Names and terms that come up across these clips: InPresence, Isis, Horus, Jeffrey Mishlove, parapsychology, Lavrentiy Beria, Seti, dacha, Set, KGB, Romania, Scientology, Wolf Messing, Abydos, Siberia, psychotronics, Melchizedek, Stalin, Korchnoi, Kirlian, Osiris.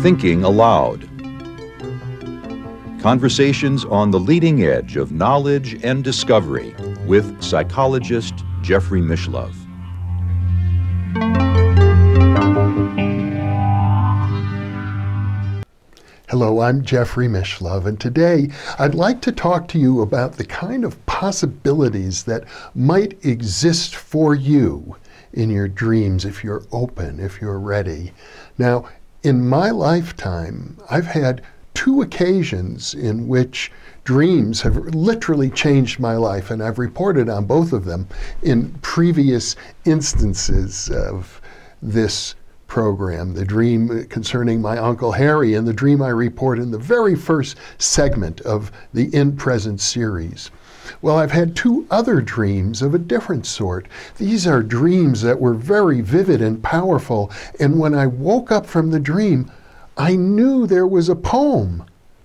Thinking aloud. Conversations on the leading edge of knowledge and discovery with psychologist Jeffrey Mishlove. Hello, I'm Jeffrey Mishlove, and today I'd like to talk to you about the kind of possibilities that might exist for you in your dreams if you're open, if you're ready. Now, in my lifetime, I've had two occasions in which dreams have literally changed my life, and I've reported on both of them in previous instances of this program, the dream concerning my Uncle Harry and the dream I report in the very first segment of the In-Presence series. Well, I've had two other dreams of a different sort. These are dreams that were very vivid and powerful, and when I woke up from the dream, I knew there was a poem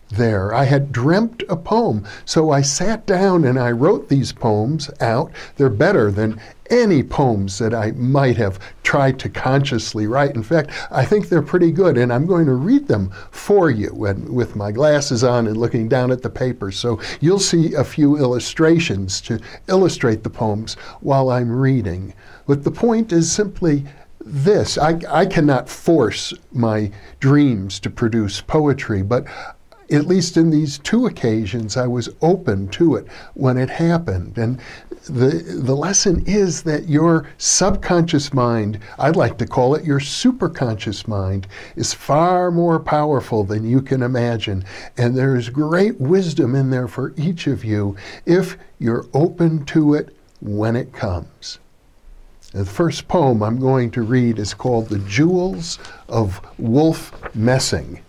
there. I had dreamt a poem, so I sat down and I wrote these poems out. They're better than any poems that I might have tried to consciously write. In fact, I think they're pretty good, and I'm going to read them for you, and with my glasses on and looking down at the paper. So you'll see a few illustrations to illustrate the poems while I'm reading. But the point is simply this. I cannot force my dreams to produce poetry, but at least in these two occasions, I was open to it when it happened. And the lesson is that your subconscious mind, I'd like to call it your superconscious mind, is far more powerful than you can imagine. And there is great wisdom in there for each of you if you're open to it when it comes. The first poem I'm going to read is called The Jewels of Wolf Messing.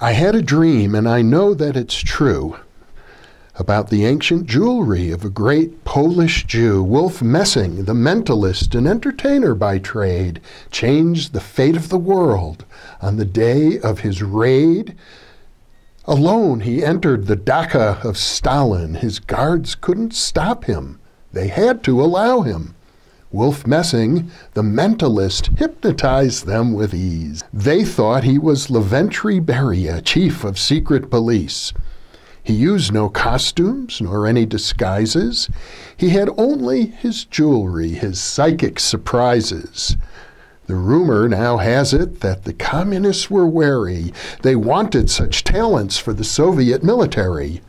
I had a dream, and I know that it's true, about the ancient jewelry of a great Polish Jew. Wolf Messing, the mentalist and entertainer by trade, changed the fate of the world on the day of his raid. Alone he entered the dacha of Stalin. His guards couldn't stop him. They had to allow him. Wolf Messing, the mentalist, hypnotized them with ease. They thought he was Lavrentiy Beria, chief of secret police. He used no costumes nor any disguises. He had only his jewelry, his psychic surprises. The rumor now has it that the communists were wary. They wanted such talents for the Soviet military.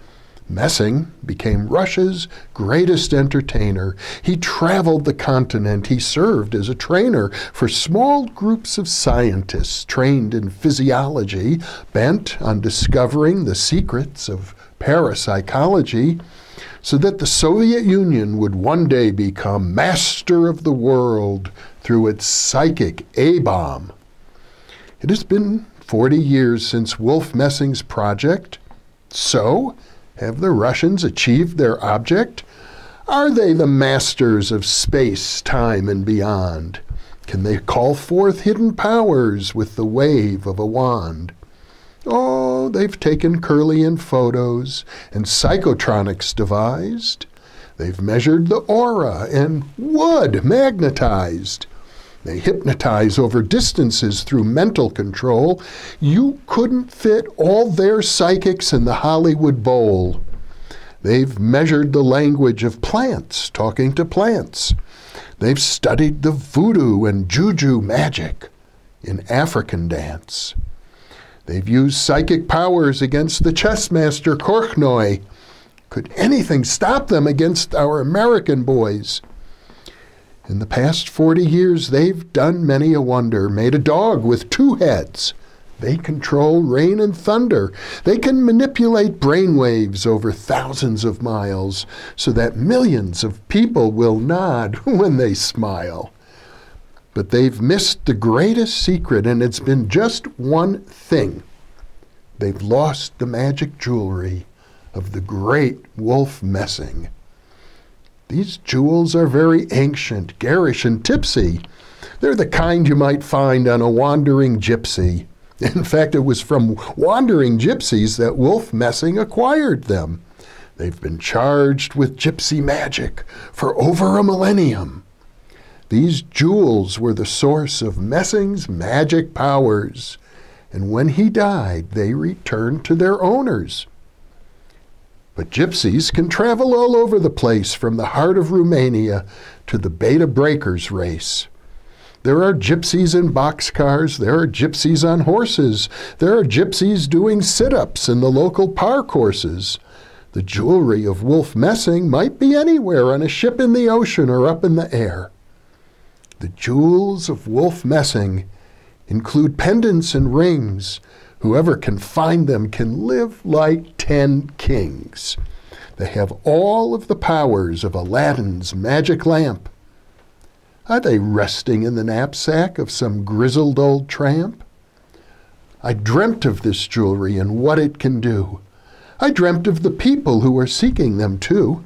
Messing became Russia's greatest entertainer. He traveled the continent. He served as a trainer for small groups of scientists trained in physiology, bent on discovering the secrets of parapsychology, so that the Soviet Union would one day become master of the world through its psychic A-bomb. It has been 40 years since Wolf Messing's project. So, have the Russians achieved their object? Are they the masters of space, time, and beyond? Can they call forth hidden powers with the wave of a wand? Oh, they've taken Kirlian photos and psychotronics devised. They've measured the aura and wood magnetized. They hypnotize over distances through mental control. You couldn't fit all their psychics in the Hollywood Bowl. They've measured the language of plants, talking to plants. They've studied the voodoo and juju magic in African dance. They've used psychic powers against the chess master Korchnoi. Could anything stop them against our American boys? In the past 40 years, they've done many a wonder, made a dog with two heads. They control rain and thunder. They can manipulate brainwaves over thousands of miles so that millions of people will nod when they smile. But they've missed the greatest secret, and it's been just one thing. They've lost the magic jewelry of the great Wolf Messing. These jewels are very ancient, garish, and tipsy. They're the kind you might find on a wandering gypsy. In fact, it was from wandering gypsies that Wolf Messing acquired them. They've been charged with gypsy magic for over a millennium. These jewels were the source of Messing's magic powers, and when he died, they returned to their owners. But gypsies can travel all over the place, from the heart of Romania to the Beta Breakers race. There are gypsies in boxcars, there are gypsies on horses, there are gypsies doing sit-ups in the local par courses. The jewelry of Wolf Messing might be anywhere, on a ship in the ocean or up in the air. The jewels of Wolf Messing include pendants and rings. Whoever can find them can live like 10 kings. They have all of the powers of Aladdin's magic lamp. Are they resting in the knapsack of some grizzled old tramp? I dreamt of this jewelry and what it can do. I dreamt of the people who are seeking them too.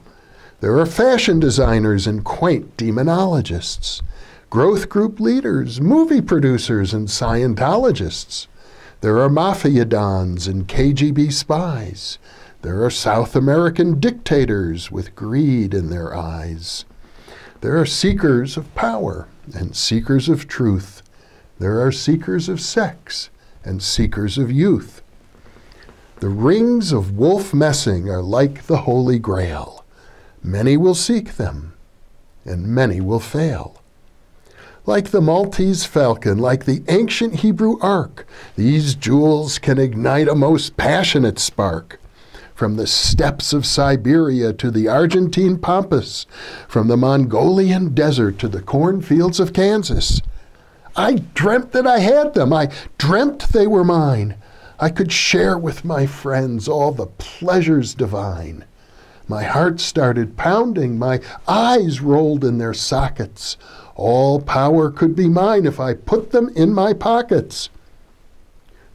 There are fashion designers and quaint demonologists, growth group leaders, movie producers, and Scientologists. There are mafia dons and KGB spies. There are South American dictators with greed in their eyes. There are seekers of power and seekers of truth. There are seekers of sex and seekers of youth. The rings of Wolf Messing are like the Holy Grail. Many will seek them, and many will fail. Like the Maltese falcon, like the ancient Hebrew ark, these jewels can ignite a most passionate spark. From the steppes of Siberia to the Argentine pampas, from the Mongolian desert to the cornfields of Kansas. I dreamt that I had them. I dreamt they were mine. I could share with my friends all the pleasures divine. My heart started pounding, my eyes rolled in their sockets. All power could be mine if I put them in my pockets.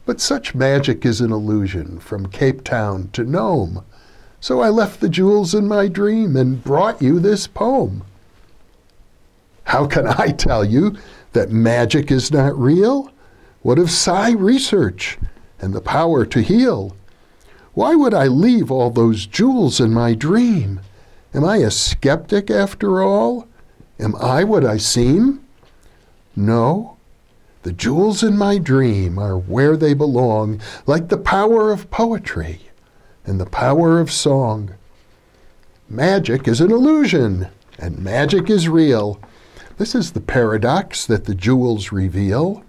But such magic is an illusion, from Cape Town to Nome. So I left the jewels in my dream and brought you this poem. How can I tell you that magic is not real? What of psi research and the power to heal? Why would I leave all those jewels in my dream? Am I a skeptic after all? Am I what I seem? No, the jewels in my dream are where they belong, like the power of poetry and the power of song. Magic is an illusion, and magic is real. This is the paradox that the jewels reveal.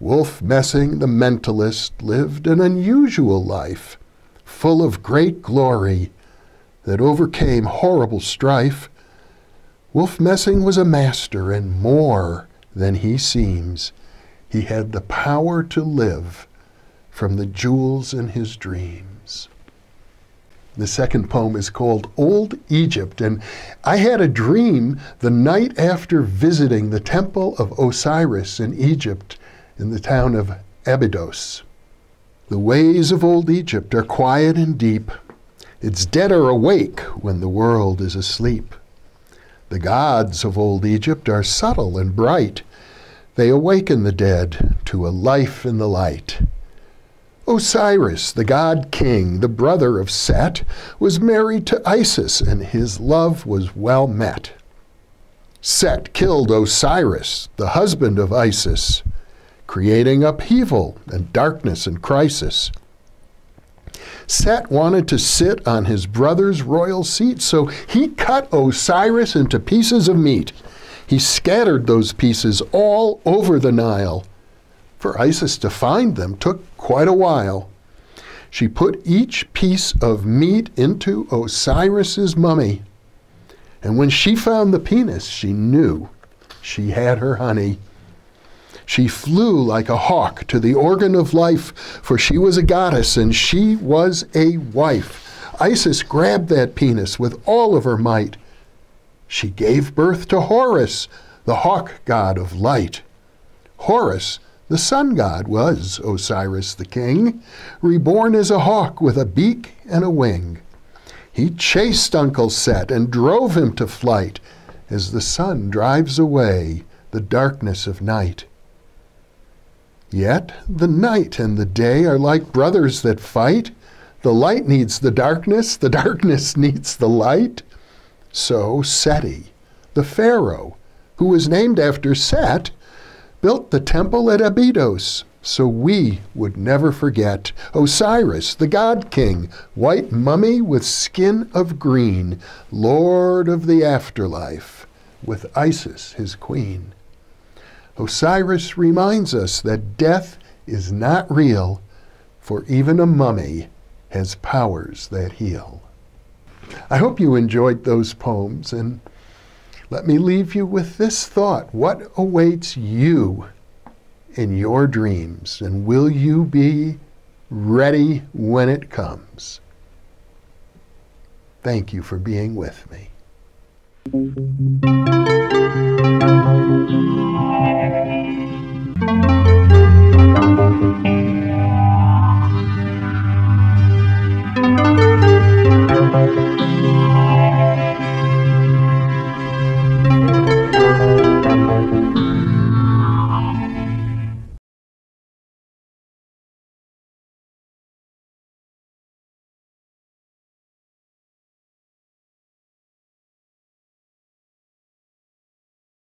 Wolf Messing, the mentalist, lived an unusual life, full of great glory that overcame horrible strife. Wolf Messing was a master, and more than he seems. He had the power to live from the jewels in his dreams. The second poem is called Old Egypt, and I had a dream the night after visiting the temple of Osiris in Egypt, in the town of Abydos. The ways of old Egypt are quiet and deep. Its dead are awake when the world is asleep. The gods of old Egypt are subtle and bright. They awaken the dead to a life in the light. Osiris, the god king, the brother of Set, was married to Isis, and his love was well met. Set killed Osiris, the husband of Isis, creating upheaval and darkness and crisis. Set wanted to sit on his brother's royal seat, so he cut Osiris into pieces of meat. He scattered those pieces all over the Nile. For Isis to find them took quite a while. She put each piece of meat into Osiris's mummy. And when she found the penis, she knew she had her honey. She flew like a hawk to the organ of life, for she was a goddess and she was a wife. Isis grabbed that penis with all of her might. She gave birth to Horus, the hawk god of light. Horus, the sun god, was Osiris the king, reborn as a hawk with a beak and a wing. He chased Uncle Set and drove him to flight, as the sun drives away the darkness of night. Yet the night and the day are like brothers that fight. The light needs the darkness needs the light. So Seti, the pharaoh, who was named after Set, built the temple at Abydos, so we would never forget Osiris, the god king, white mummy with skin of green, lord of the afterlife, with Isis, his queen. Osiris reminds us that death is not real, for even a mummy has powers that heal. I hope you enjoyed those poems, and let me leave you with this thought. What awaits you in your dreams, and will you be ready when it comes? Thank you for being with me.